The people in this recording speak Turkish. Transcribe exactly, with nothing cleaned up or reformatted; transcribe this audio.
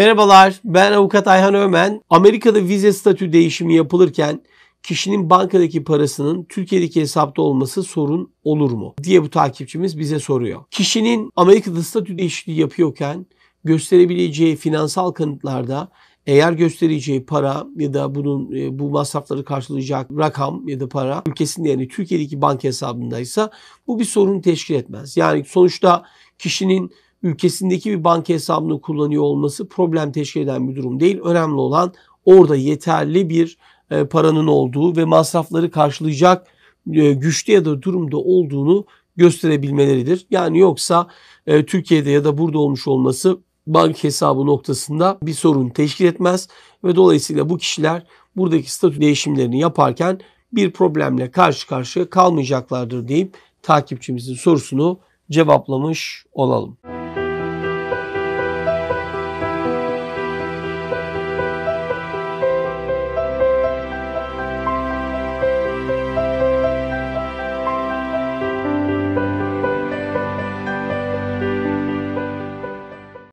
Merhabalar, ben Avukat Ayhan Ömen. Amerika'da vize statü değişimi yapılırken kişinin bankadaki parasının Türkiye'deki hesapta olması sorun olur mu diye bu takipçimiz bize soruyor. Kişinin Amerika'da statü değişikliği yapıyorken gösterebileceği finansal kanıtlarda eğer göstereceği para ya da bunun bu masrafları karşılayacak rakam ya da para ülkesinde yani Türkiye'deki banka hesabındaysa bu bir sorun teşkil etmez. Yani sonuçta kişinin ülkesindeki bir banka hesabını kullanıyor olması problem teşkil eden bir durum değil. Önemli olan orada yeterli bir paranın olduğu ve masrafları karşılayacak güçte ya da durumda olduğunu gösterebilmeleridir. Yani yoksa Türkiye'de ya da burada olmuş olması banka hesabı noktasında bir sorun teşkil etmez ve dolayısıyla bu kişiler buradaki statü değişimlerini yaparken bir problemle karşı karşıya kalmayacaklardır deyip takipçimizin sorusunu cevaplamış olalım.